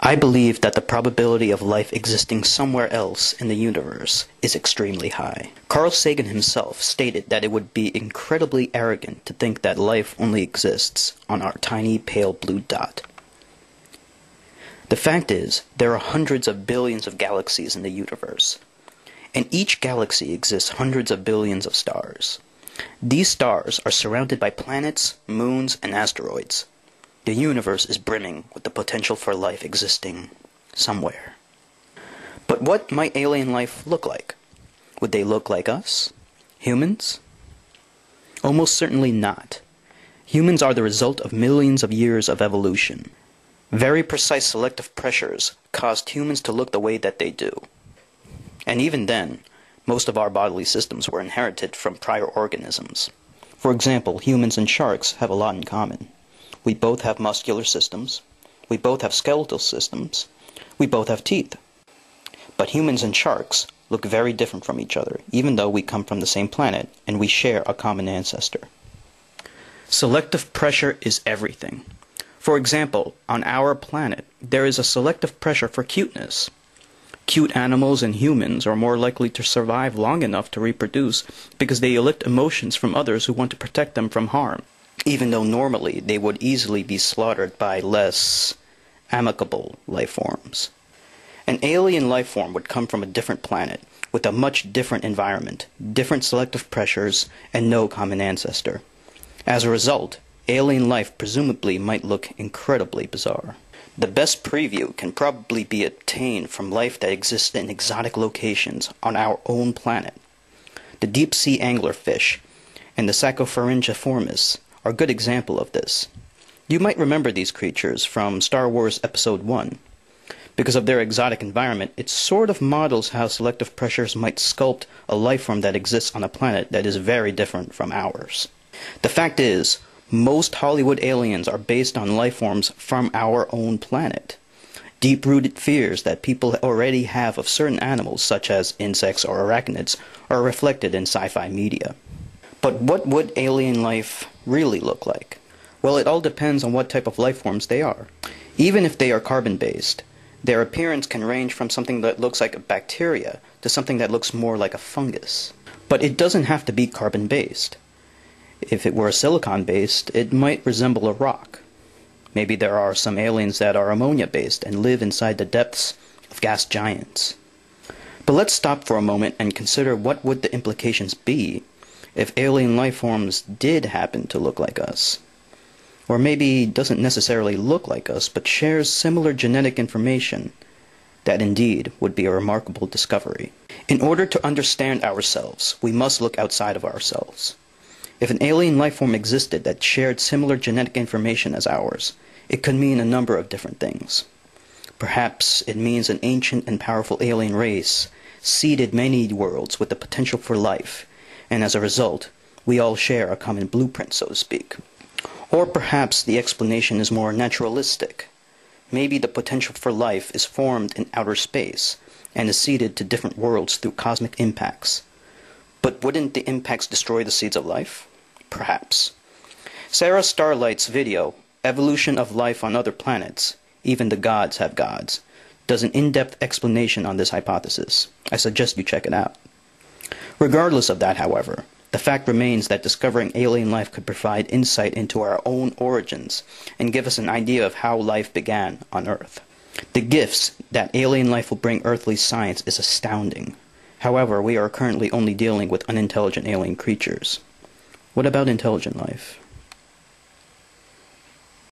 I believe that the probability of life existing somewhere else in the universe is extremely high. Carl Sagan himself stated that it would be incredibly arrogant to think that life only exists on our tiny pale blue dot. The fact is, there are hundreds of billions of galaxies in the universe, and each galaxy exists hundreds of billions of stars. These stars are surrounded by planets, moons, and asteroids. The universe is brimming with the potential for life existing somewhere. But what might alien life look like? Would they look like us? Humans? Almost certainly not. Humans are the result of millions of years of evolution. Very precise selective pressures caused humans to look the way that they do. And even then, most of our bodily systems were inherited from prior organisms. For example, humans and sharks have a lot in common. We both have muscular systems, we both have skeletal systems, we both have teeth. But humans and sharks look very different from each other, even though we come from the same planet and we share a common ancestor. Selective pressure is everything. For example, on our planet, there is a selective pressure for cuteness. Cute animals and humans are more likely to survive long enough to reproduce because they elicit emotions from others who want to protect them from harm, even though normally they would easily be slaughtered by less amicable life forms. An alien life form would come from a different planet, with a much different environment, different selective pressures, and no common ancestor. As a result, alien life presumably might look incredibly bizarre. The best preview can probably be obtained from life that exists in exotic locations on our own planet. The deep-sea anglerfish and the Sarcopharyngiformes are a good example of this. You might remember these creatures from Star Wars Episode 1. Because of their exotic environment, it sort of models how selective pressures might sculpt a life form that exists on a planet that is very different from ours. The fact is, most Hollywood aliens are based on life forms from our own planet. Deep-rooted fears that people already have of certain animals, such as insects or arachnids, are reflected in sci-fi media. But what would alien life really look like? Well, it all depends on what type of life forms they are. Even if they are carbon-based, their appearance can range from something that looks like a bacteria to something that looks more like a fungus. But it doesn't have to be carbon-based. If it were silicon-based, it might resemble a rock. Maybe there are some aliens that are ammonia-based and live inside the depths of gas giants. But let's stop for a moment and consider what would the implications be if alien life forms did happen to look like us, or maybe doesn't necessarily look like us, but shares similar genetic information. That indeed would be a remarkable discovery. In order to understand ourselves, we must look outside of ourselves. If an alien life form existed that shared similar genetic information as ours, it could mean a number of different things. Perhaps it means an ancient and powerful alien race seeded many worlds with the potential for life, and as a result, we all share a common blueprint, so to speak. Or perhaps the explanation is more naturalistic. Maybe the potential for life is formed in outer space and is seeded to different worlds through cosmic impacts. But wouldn't the impacts destroy the seeds of life? Perhaps. Sarah Starlight's video, Evolution of Life on Other Planets, Even the Gods Have Gods, does an in-depth explanation on this hypothesis. I suggest you check it out. Regardless of that, however, the fact remains that discovering alien life could provide insight into our own origins and give us an idea of how life began on Earth. The gifts that alien life will bring earthly science is astounding. However, we are currently only dealing with unintelligent alien creatures. What about intelligent life?